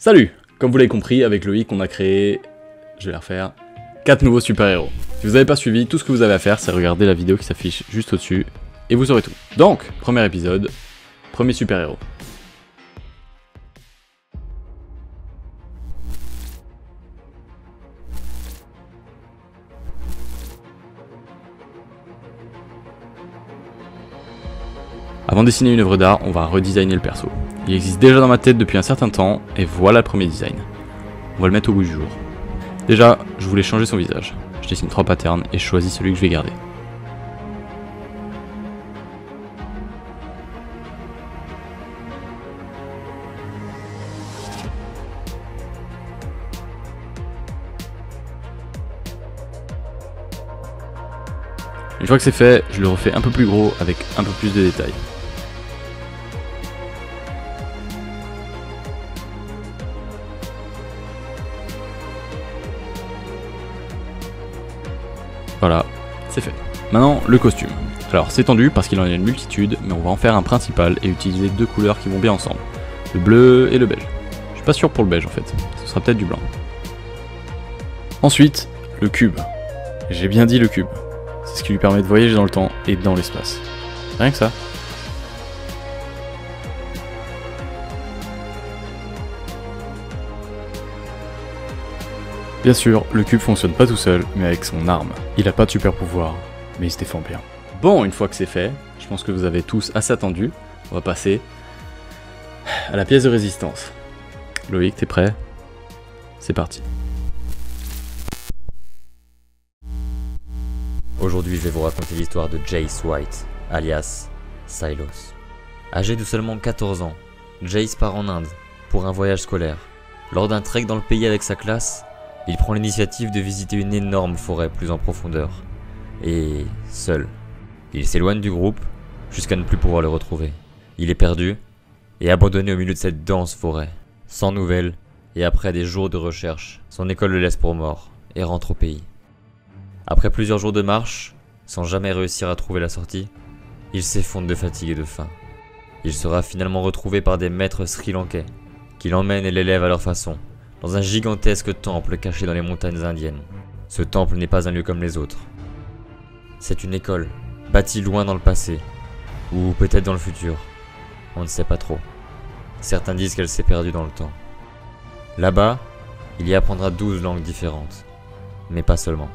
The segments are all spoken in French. Salut! Comme vous l'avez compris, avec Loïc, on a créé, je vais la refaire, 4 nouveaux super-héros. Si vous n'avez pas suivi, tout ce que vous avez à faire, c'est regarder la vidéo qui s'affiche juste au-dessus, et vous saurez tout. Donc, premier épisode, premier super-héros. Avant de dessiner une œuvre d'art, on va redesigner le perso. Il existe déjà dans ma tête depuis un certain temps, et voilà le premier design. On va le mettre au goût du jour. Déjà, je voulais changer son visage. Je dessine 3 patterns et je choisis celui que je vais garder. Une fois que c'est fait, je le refais un peu plus gros avec un peu plus de détails. Voilà, c'est fait. Maintenant, le costume. Alors, c'est tendu parce qu'il en y a une multitude, mais on va en faire un principal et utiliser 2 couleurs qui vont bien ensemble. Le bleu et le beige. Je suis pas sûr pour le beige en fait, ce sera peut-être du blanc. Ensuite, le cube. J'ai bien dit le cube. C'est ce qui lui permet de voyager dans le temps et dans l'espace. Rien que ça. Bien sûr, le cube fonctionne pas tout seul, mais avec son arme. Il a pas de super pouvoir, mais il se défend bien. Bon, une fois que c'est fait, je pense que vous avez tous assez attendu. On va passer à la pièce de résistance. Loïc, t'es prêt? C'est parti. Aujourd'hui, je vais vous raconter l'histoire de Jayce White, alias Silos. Âgée de seulement 14 ans, Jayce part en Inde pour un voyage scolaire. Lors d'un trek dans le pays avec sa classe, il prend l'initiative de visiter une énorme forêt plus en profondeur, et seul. Il s'éloigne du groupe, jusqu'à ne plus pouvoir le retrouver. Il est perdu, et abandonné au milieu de cette dense forêt. Sans nouvelles, et après des jours de recherche, son école le laisse pour mort, et rentre au pays. Après plusieurs jours de marche, sans jamais réussir à trouver la sortie, il s'effondre de fatigue et de faim. Il sera finalement retrouvé par des maîtres sri-lankais, qui l'emmènent et l'élèvent à leur façon, dans un gigantesque temple caché dans les montagnes indiennes. Ce temple n'est pas un lieu comme les autres. C'est une école, bâtie loin dans le passé, ou peut-être dans le futur, on ne sait pas trop. Certains disent qu'elle s'est perdue dans le temps. Là-bas, il y apprendra 12 langues différentes, mais pas seulement.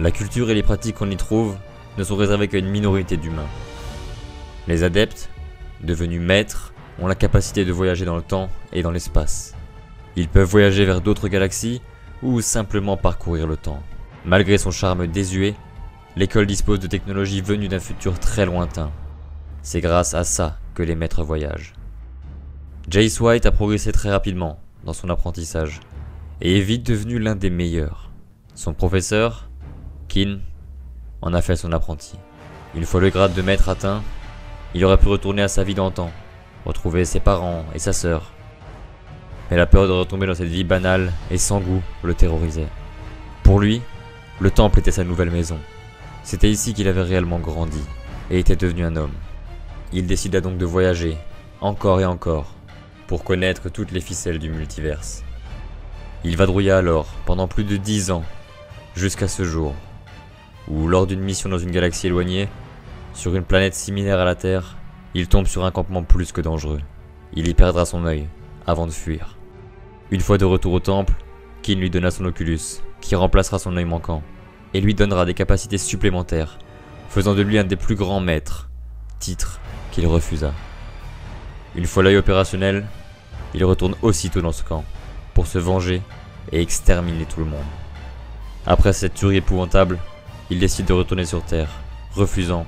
La culture et les pratiques qu'on y trouve ne sont réservées qu'à une minorité d'humains. Les adeptes, devenus maîtres, ont la capacité de voyager dans le temps et dans l'espace. Ils peuvent voyager vers d'autres galaxies ou simplement parcourir le temps. Malgré son charme désuet, l'école dispose de technologies venues d'un futur très lointain. C'est grâce à ça que les maîtres voyagent. Jayce White a progressé très rapidement dans son apprentissage et est vite devenu l'un des meilleurs. Son professeur, King, en a fait son apprenti. Une fois le grade de maître atteint, il aurait pu retourner à sa vie d'antan, retrouver ses parents et sa sœur. Mais la peur de retomber dans cette vie banale et sans goût le terrorisait. Pour lui, le temple était sa nouvelle maison. C'était ici qu'il avait réellement grandi et était devenu un homme. Il décida donc de voyager, encore et encore, pour connaître toutes les ficelles du multiverse. Il vadrouilla alors pendant plus de 10 ans, jusqu'à ce jour, où lors d'une mission dans une galaxie éloignée, sur une planète similaire à la Terre, il tombe sur un campement plus que dangereux. Il y perdra son œil, avant de fuir. Une fois de retour au temple, King lui donna son Oculus, qui remplacera son œil manquant, et lui donnera des capacités supplémentaires, faisant de lui un des plus grands maîtres, titre qu'il refusa. Une fois l'œil opérationnel, il retourne aussitôt dans ce camp, pour se venger et exterminer tout le monde. Après cette tuerie épouvantable, il décide de retourner sur Terre, refusant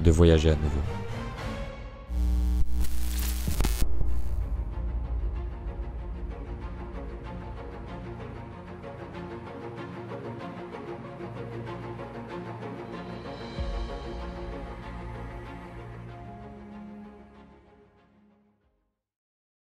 de voyager à nouveau.